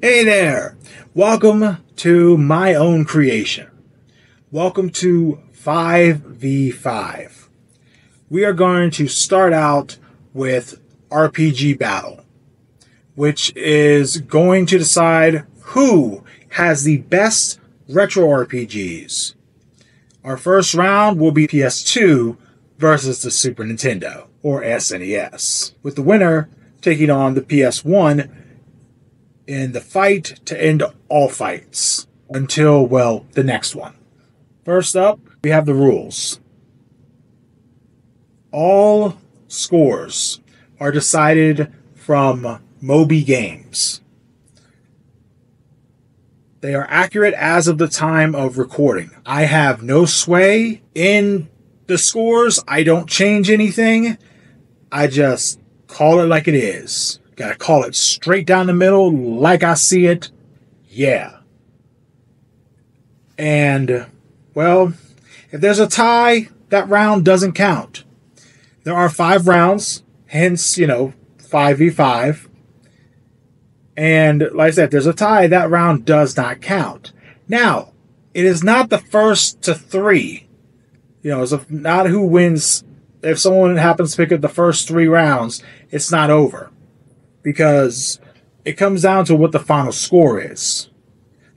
Hey there! Welcome to my own creation. Welcome to 5v5. We are going to start out with RPG Battle, which is going to decide who has the best retro RPGs. Our first round will be PS2 versus the Super Nintendo, or SNES, with the winner taking on the PS1 in the fight to end all fights until, well, the next one. First up, we have the rules. All scores are decided from Moby Games. They are accurate as of the time of recording. I have no sway in the scores. I don't change anything. I just call it like it is. Gotta call it straight down the middle like I see it. Yeah. And, well, if there's a tie, that round doesn't count. There are 5 rounds, hence, 5v5. And, like I said, if there's a tie, that round does not count. Now, it is not the first to 3. It's not who wins. If someone happens to pick up the first 3 rounds, it's not over, because it comes down to what the final score is.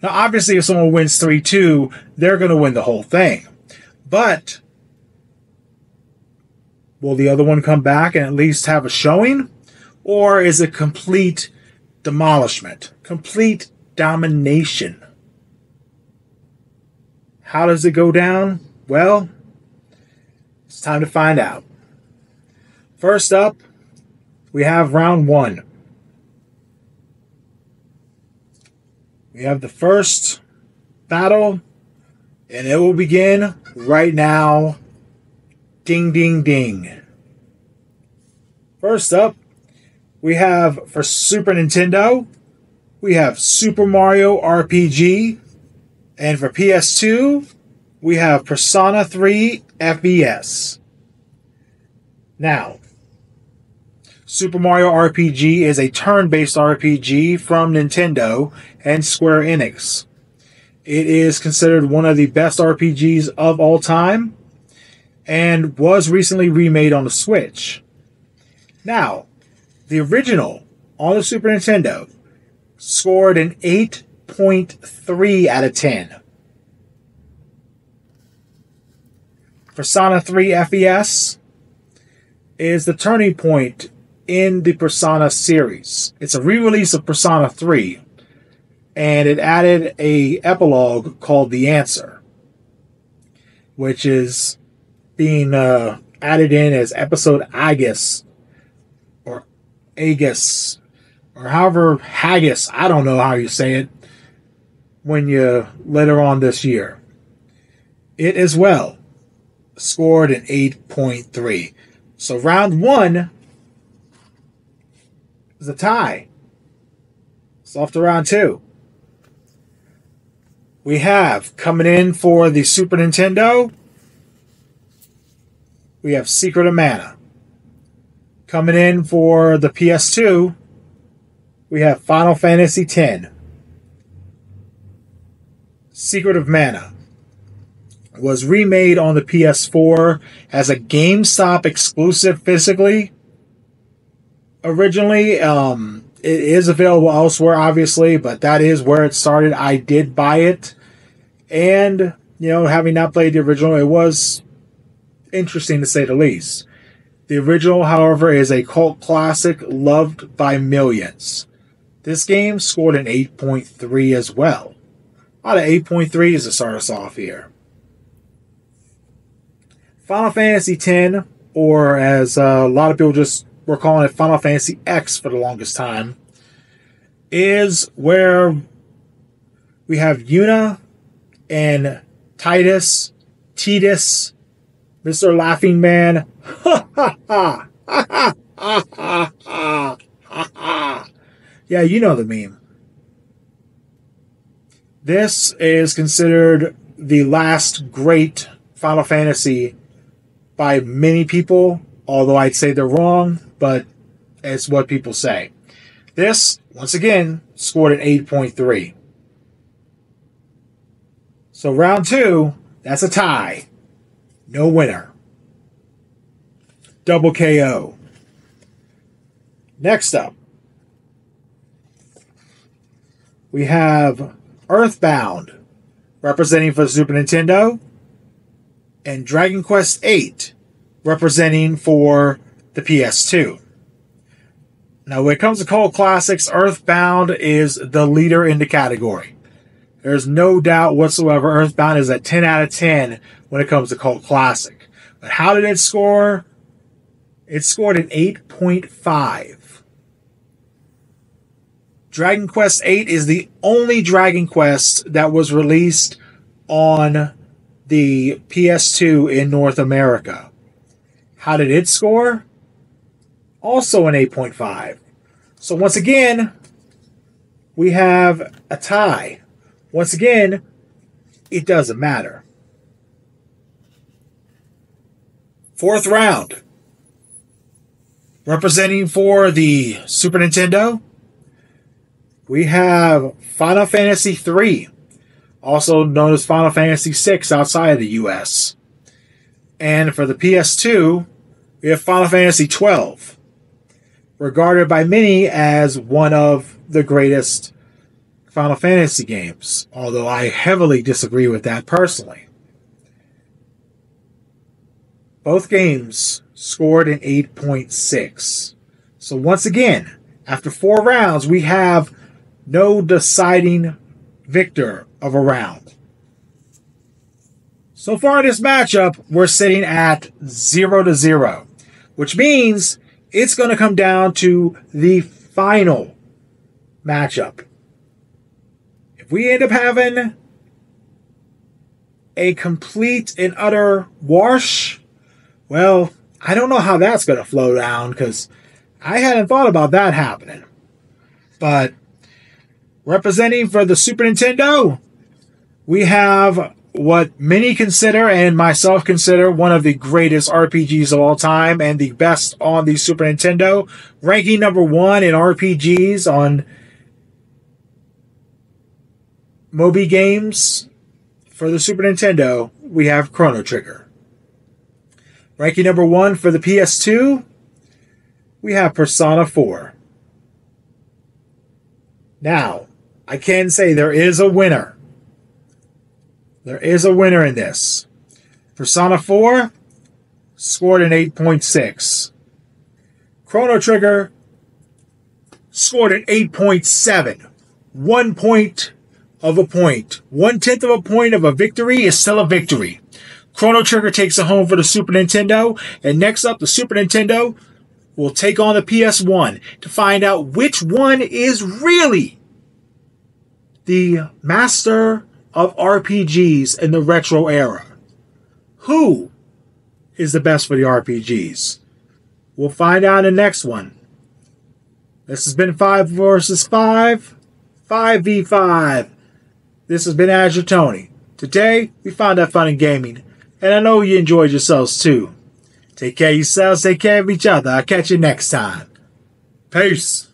Now, obviously, if someone wins 3-2, they're going to win the whole thing. But will the other one come back and at least have a showing? Or is it complete demolishment? Complete domination? How does it go down? Well, it's time to find out. First up, we have round 1. We have the first battle, and it will begin right now. Ding, ding, ding. First up, we have, for Super Nintendo, we have Super Mario RPG. And for PS2, we have Persona 3 FES. Now, Super Mario RPG is a turn-based RPG from Nintendo and Square Enix. It is considered one of the best RPGs of all time and was recently remade on the Switch. Now, the original on the Super Nintendo scored an 8.3 out of 10. Persona 3 FES is the turning point in the Persona series. It's a re-release of Persona 3, and it added a epilogue called The Answer, which is being added in as Episode Agus, or Agus, or however, Haggis, I don't know how you say it, when you later on this year. It as well scored an 8.3. So round 1 is a tie. It's off to round 2. We have, coming in for the Super Nintendo, we have Secret of Mana. Coming in for the PS2, we have Final Fantasy X. Secret of Mana was remade on the PS4 as a GameStop exclusive physically. Originally, it is available elsewhere, obviously, but that is where it started. I did buy it, and, having not played the original, it was interesting to say the least. The original, however, is a cult classic loved by millions. This game scored an 8.3 as well. Out of 8.3s to start us off here. Final Fantasy X, or as a lot of people just we're calling it Final Fantasy X for the longest time, is where we have Yuna and Tidus, Mr. Laughing Man, yeah, the meme. This is considered the last great Final Fantasy by many people, although I'd say they're wrong, but it's what people say. This, once again, scored an 8.3. So round two, that's a tie. No winner. Double KO. Next up, we have Earthbound, representing for Super Nintendo, and Dragon Quest VIII, representing for the PS2. Now, when it comes to cult classics, Earthbound is the leader in the category. There's no doubt whatsoever Earthbound is a 10 out of 10 when it comes to cult classic. But how did it score? It scored an 8.5. Dragon Quest VIII is the only Dragon Quest that was released on the PS2 in North America. How did it score? Also an 8.5. So once again, we have a tie. Once again, it doesn't matter. Fourth round. Representing for the Super Nintendo, we have Final Fantasy III, also known as Final Fantasy VI outside of the US. And for the PS2, we have Final Fantasy XII, regarded by many as one of the greatest Final Fantasy games, although I heavily disagree with that personally. Both games scored an 8.6. So once again, after four rounds, we have no deciding victor of a round. So far in this matchup, we're sitting at 0-0, which means it's going to come down to the final matchup. If we end up having a complete and utter wash, well, I don't know how that's going to flow down because I hadn't thought about that happening. But representing for the Super Nintendo, we have what many consider and myself consider one of the greatest RPGs of all time and the best on the Super Nintendo, ranking #1 in RPGs on Moby Games. For the Super Nintendo, we have Chrono Trigger. Ranking #1 for the PS2, we have Persona 4. Now, I can say there is a winner. There is a winner in this. Persona 4 scored an 8.6. Chrono Trigger scored an 8.7. 1 point of a point. 1/10 of a point of a victory is still a victory. Chrono Trigger takes it home for the Super Nintendo. And next up, the Super Nintendo will take on the PS1 to find out which one is really the master of RPGs in the retro era. Who is the best for the RPGs? We'll find out in the next one. This has been 5 versus 5. 5v5. This has been Azure Tony. Today, we found that fun in gaming. And I know you enjoyed yourselves too. Take care of yourselves, take care of each other. I'll catch you next time. Peace.